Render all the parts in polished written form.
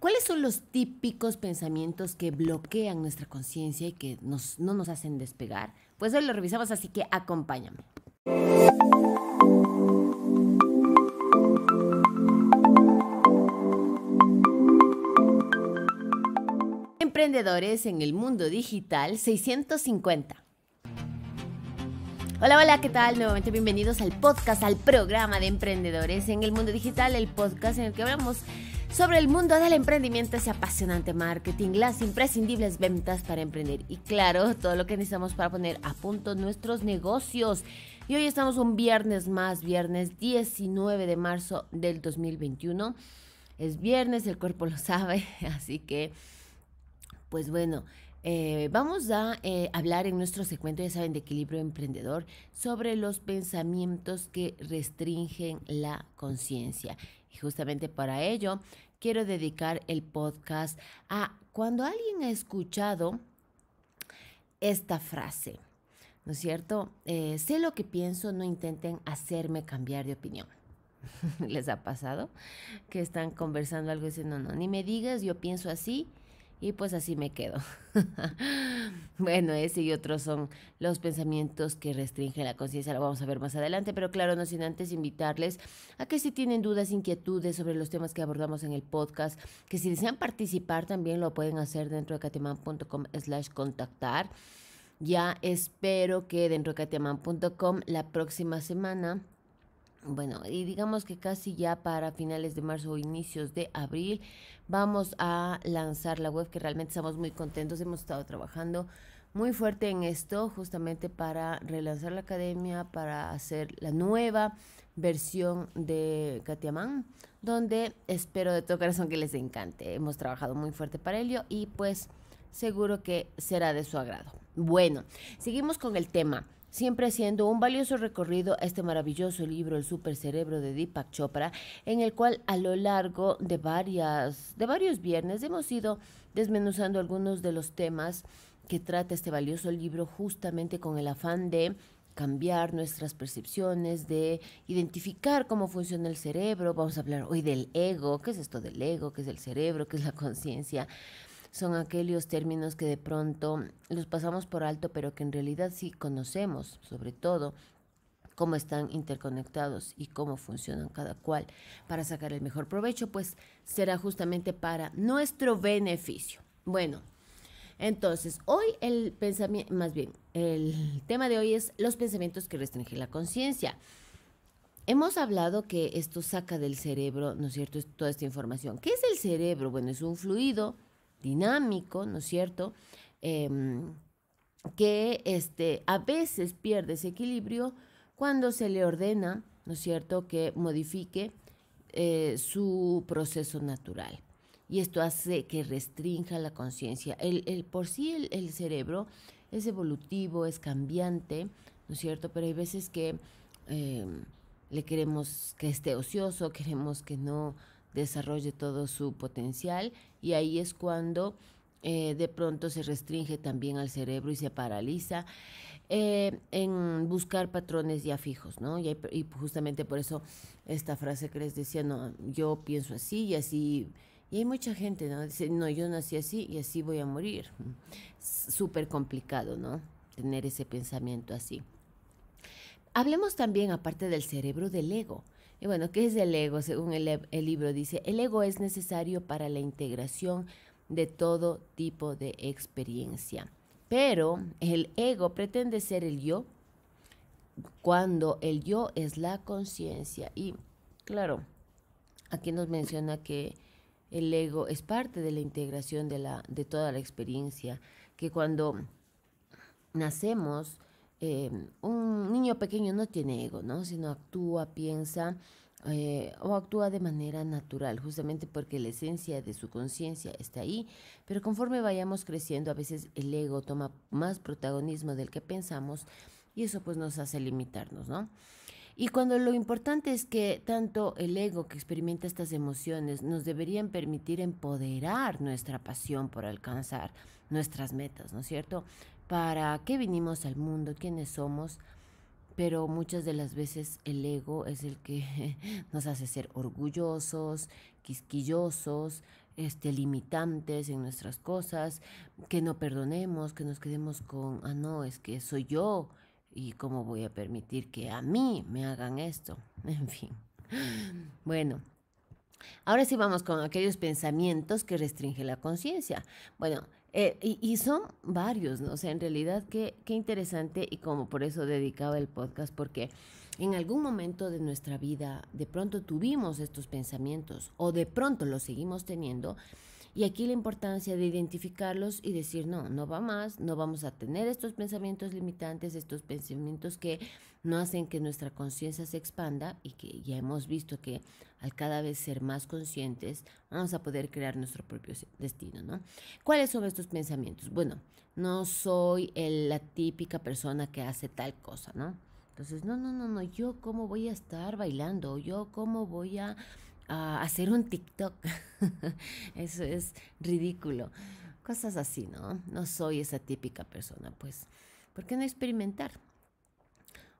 ¿Cuáles son los típicos pensamientos que bloquean nuestra conciencia y que no nos hacen despegar? Pues hoy lo revisamos, así que acompáñame. Emprendedores en el mundo digital 650. Hola, hola, ¿qué tal? Nuevamente bienvenidos al podcast, al programa de Emprendedores en el Mundo Digital, el podcast en el que hablamos sobre el mundo del emprendimiento, ese apasionante marketing, las imprescindibles ventas para emprender y claro, todo lo que necesitamos para poner a punto nuestros negocios. Y hoy estamos un viernes más, viernes 19 de marzo del 2021. Es viernes, el cuerpo lo sabe, así que, pues bueno, vamos a hablar en nuestro segmento, ya saben, de equilibrio emprendedor, sobre los pensamientos que restringen la conciencia. Y justamente para ello quiero dedicar el podcast a cuando alguien ha escuchado esta frase, ¿no es cierto? Sé lo que pienso, no intenten hacerme cambiar de opinión. ¿Les ha pasado que están conversando algo y dicen, no, ni me digas, yo pienso así? Y pues así me quedo. Bueno, ese y otros son los pensamientos que restringen la conciencia. Lo vamos a ver más adelante, pero claro, no sin antes invitarles a que si tienen dudas, inquietudes sobre los temas que abordamos en el podcast, que si desean participar también lo pueden hacer dentro de katyaamán.com/contactar. Ya espero que dentro de katyaamán.com la próxima semana, bueno, y digamos que casi ya para finales de marzo o inicios de abril vamos a lanzar la web, que realmente estamos muy contentos, hemos estado trabajando muy fuerte en esto justamente para relanzar la academia, para hacer la nueva versión de Katya Amán, donde espero de todo corazón que les encante. Hemos trabajado muy fuerte para ello y pues seguro que será de su agrado. Bueno, seguimos con el tema. Siempre haciendo un valioso recorrido a este maravilloso libro, El Super Cerebro de Deepak Chopra, en el cual a lo largo de varios viernes hemos ido desmenuzando algunos de los temas que trata este valioso libro, justamente con el afán de cambiar nuestras percepciones, de identificar cómo funciona el cerebro. Vamos a hablar hoy del ego. ¿Qué es esto del ego? ¿Qué es el cerebro? ¿Qué es la conciencia? Son aquellos términos que de pronto los pasamos por alto, pero que en realidad sí conocemos, sobre todo, cómo están interconectados y cómo funcionan cada cual para sacar el mejor provecho, pues será justamente para nuestro beneficio. Bueno, entonces, hoy el pensamiento, más bien, el tema de hoy es los pensamientos que restringen la conciencia. Hemos hablado que esto saca del cerebro, ¿no es cierto?, toda esta información. ¿Qué es el cerebro? Bueno, es un fluido dinámico, ¿no es cierto?, que a veces pierde ese equilibrio cuando se le ordena, ¿no es cierto?, que modifique su proceso natural. Y esto hace que restrinja la conciencia. Por sí el cerebro es evolutivo, es cambiante, ¿no es cierto?, pero hay veces que le queremos que esté ocioso, queremos que no desarrolle todo su potencial, y ahí es cuando de pronto se restringe también al cerebro y se paraliza en buscar patrones ya fijos, ¿no? Y justamente por eso esta frase que les decía, no, yo pienso así y así, y hay mucha gente, ¿no? Dice, no, yo nací así y así voy a morir. Súper complicado, ¿no? Tener ese pensamiento así. Hablemos también, aparte del cerebro, del ego. Y bueno, ¿qué es el ego? Según el libro dice, el ego es necesario para la integración de todo tipo de experiencia. Pero el ego pretende ser el yo, cuando el yo es la conciencia. Y claro, aquí nos menciona que el ego es parte de la integración de toda la experiencia, que cuando nacemos, un niño pequeño no tiene ego, ¿no? Sino actúa, piensa o actúa de manera natural, justamente porque la esencia de su conciencia está ahí. Pero conforme vayamos creciendo, a veces el ego toma más protagonismo del que pensamos y eso pues nos hace limitarnos, ¿no? Y cuando lo importante es que tanto el ego que experimenta estas emociones nos deberían permitir empoderar nuestra pasión por alcanzar nuestras metas, ¿no es cierto? ¿Para qué vinimos al mundo? ¿Quiénes somos? Pero muchas de las veces el ego es el que nos hace ser orgullosos, quisquillosos, limitantes en nuestras cosas, que no perdonemos, que nos quedemos con, ah, no, es que soy yo y cómo voy a permitir que a mí me hagan esto. En fin, bueno. Ahora sí vamos con aquellos pensamientos que restringen la conciencia. Bueno, y son varios, ¿no? O sea, en realidad, qué interesante, y como por eso dedicaba el podcast, porque en algún momento de nuestra vida de pronto tuvimos estos pensamientos o de pronto los seguimos teniendo, y aquí la importancia de identificarlos y decir, no, no va más, no vamos a tener estos pensamientos limitantes, estos pensamientos que no hacen que nuestra conciencia se expanda, y que ya hemos visto que al cada vez ser más conscientes vamos a poder crear nuestro propio destino, ¿no? ¿Cuáles son estos pensamientos? Bueno, no soy la típica persona que hace tal cosa, ¿no? Entonces, no, yo cómo voy a estar bailando, yo cómo voy a hacer un TikTok, eso es ridículo, cosas así, ¿no? No soy esa típica persona, pues, ¿por qué no experimentar?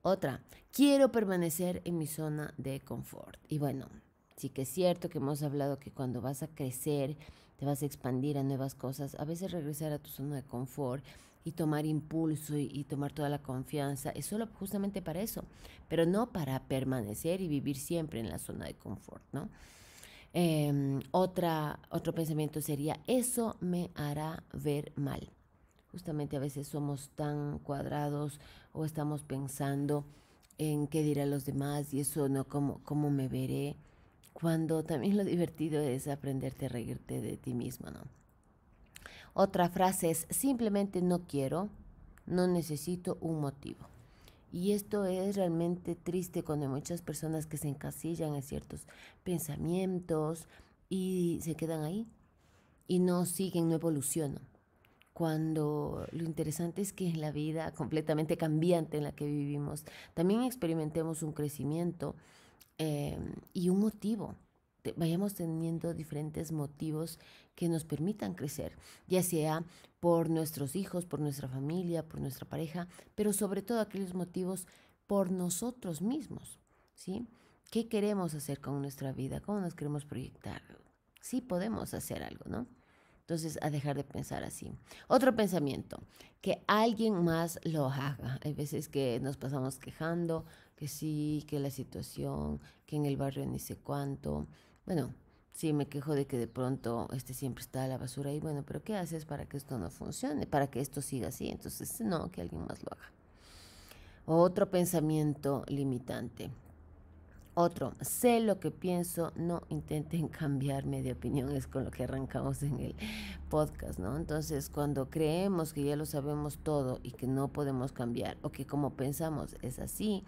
Otra, quiero permanecer en mi zona de confort. Y bueno, sí que es cierto que hemos hablado que cuando vas a crecer, te vas a expandir a nuevas cosas, a veces regresar a tu zona de confort y tomar impulso y tomar toda la confianza, es solo justamente para eso, pero no para permanecer y vivir siempre en la zona de confort, ¿no? Otro pensamiento sería, eso me hará ver mal. Justamente a veces somos tan cuadrados o estamos pensando en qué dirán los demás y eso, ¿no? ¿Cómo me veré? Cuando también lo divertido es aprenderte a reírte de ti mismo, ¿no? Otra frase es, simplemente no quiero, no necesito un motivo. Y esto es realmente triste cuando hay muchas personas que se encasillan en ciertos pensamientos y se quedan ahí y no siguen, no evolucionan. Cuando lo interesante es que en la vida completamente cambiante en la que vivimos, también experimentemos un crecimiento y un motivo. Vayamos teniendo diferentes motivos que nos permitan crecer, ya sea por nuestros hijos, por nuestra familia, por nuestra pareja, pero sobre todo aquellos motivos por nosotros mismos, ¿sí? ¿Qué queremos hacer con nuestra vida? ¿Cómo nos queremos proyectar? Sí podemos hacer algo, ¿no? Entonces, a dejar de pensar así. Otro pensamiento, que alguien más lo haga. Hay veces que nos pasamos quejando, que sí, que la situación, que en el barrio ni sé cuánto. Bueno, sí, me quejo de que de pronto siempre está la basura ahí. Bueno, pero ¿qué haces para que esto no funcione? Para que esto siga así. Entonces, no, que alguien más lo haga. Otro pensamiento limitante. Otro, sé lo que pienso, no intenten cambiarme de opinión, es con lo que arrancamos en el podcast, ¿no? Entonces, cuando creemos que ya lo sabemos todo y que no podemos cambiar, o que como pensamos es así,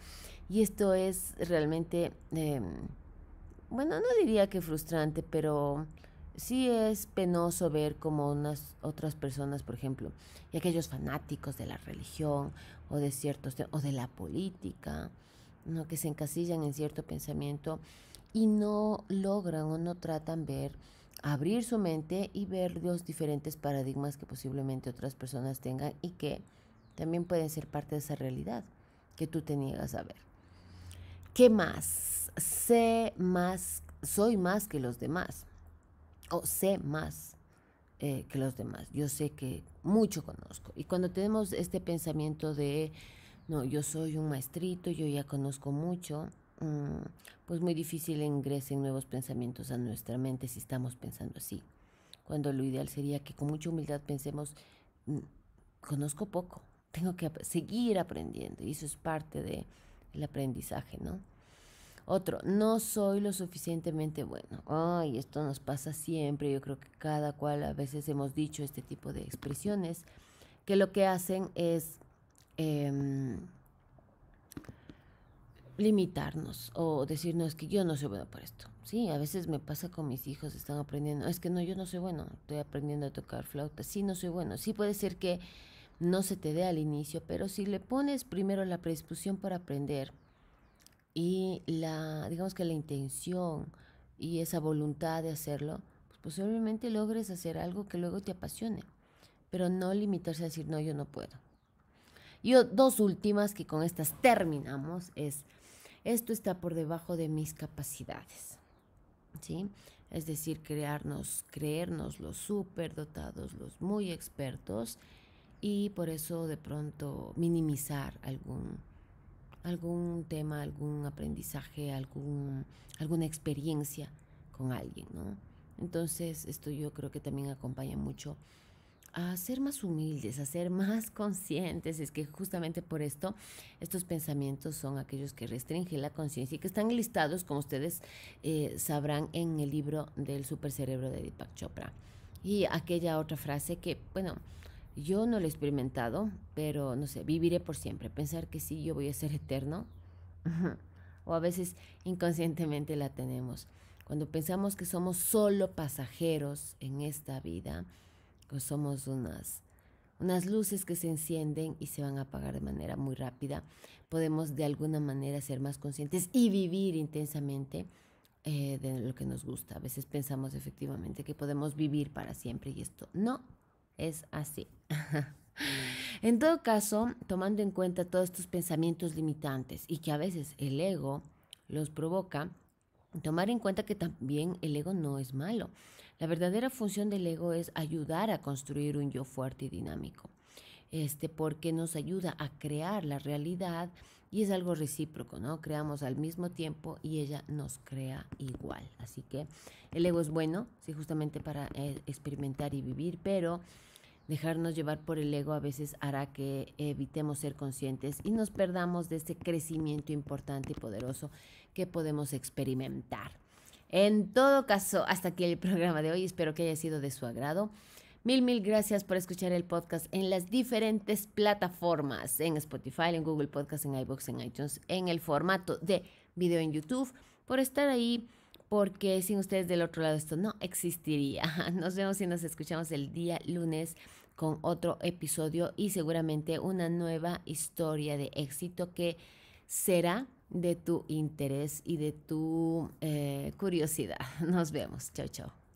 y esto es realmente, bueno, no diría que frustrante, pero sí es penoso ver como otras personas, por ejemplo, y aquellos fanáticos de la religión, o de ciertos, o de la política, ¿no? Que se encasillan en cierto pensamiento y no logran o no tratan ver, abrir su mente y ver los diferentes paradigmas que posiblemente otras personas tengan y que también pueden ser parte de esa realidad que tú te niegas a ver. ¿Qué más? Sé más, soy más que los demás, o sé más que los demás. Yo sé que mucho conozco. Y cuando tenemos este pensamiento de no, yo soy un maestrito, yo ya conozco mucho, pues muy difícil ingresen nuevos pensamientos a nuestra mente si estamos pensando así. Cuando lo ideal sería que con mucha humildad pensemos, conozco poco, tengo que seguir aprendiendo, y eso es parte del aprendizaje, ¿no? Otro, no soy lo suficientemente bueno. Ay, esto nos pasa siempre, yo creo que cada cual a veces hemos dicho este tipo de expresiones, que lo que hacen es limitarnos o decir, no, es que yo no soy bueno para esto. Sí, a veces me pasa con mis hijos, están aprendiendo, es que no, yo no soy bueno, estoy aprendiendo a tocar flauta, sí, no soy bueno. Sí puede ser que no se te dé al inicio, pero si le pones primero la predisposición para aprender y digamos que la intención y esa voluntad de hacerlo, pues posiblemente logres hacer algo que luego te apasione, pero no limitarse a decir, no, yo no puedo. Y dos últimas, que con estas terminamos, es, esto está por debajo de mis capacidades, ¿sí? es decir, creernos los superdotados, los muy expertos, y por eso de pronto minimizar algún tema, algún aprendizaje, alguna experiencia con alguien, ¿no? Entonces esto yo creo que también acompaña mucho a ser más humildes, a ser más conscientes. Es que justamente por esto, estos pensamientos son aquellos que restringen la conciencia y que están listados, como ustedes sabrán, en el libro del Super Cerebro de Deepak Chopra. Y aquella otra frase que, bueno, yo no lo he experimentado, pero no sé, viviré por siempre. Pensar que sí, yo voy a ser eterno. O a veces inconscientemente la tenemos. Cuando pensamos que somos solo pasajeros en esta vida, pues somos unas luces que se encienden y se van a apagar de manera muy rápida. Podemos de alguna manera ser más conscientes y vivir intensamente de lo que nos gusta. A veces pensamos efectivamente que podemos vivir para siempre y esto no es así. En todo caso, tomando en cuenta todos estos pensamientos limitantes y que a veces el ego los provoca, tomar en cuenta que también el ego no es malo. La verdadera función del ego es ayudar a construir un yo fuerte y dinámico, porque nos ayuda a crear la realidad y es algo recíproco, ¿no? Creamos al mismo tiempo y ella nos crea igual. Así que el ego es bueno, sí, justamente para experimentar y vivir, pero dejarnos llevar por el ego a veces hará que evitemos ser conscientes y nos perdamos de este crecimiento importante y poderoso que podemos experimentar. En todo caso, hasta aquí el programa de hoy. Espero que haya sido de su agrado. Mil gracias por escuchar el podcast en las diferentes plataformas, en Spotify, en Google Podcast, en iVoox, en iTunes, en el formato de video en YouTube, por estar ahí, porque sin ustedes del otro lado esto no existiría. Nos vemos y nos escuchamos el día lunes con otro episodio y seguramente una nueva historia de éxito que será de tu interés y de tu curiosidad. Nos vemos. Chao, chao.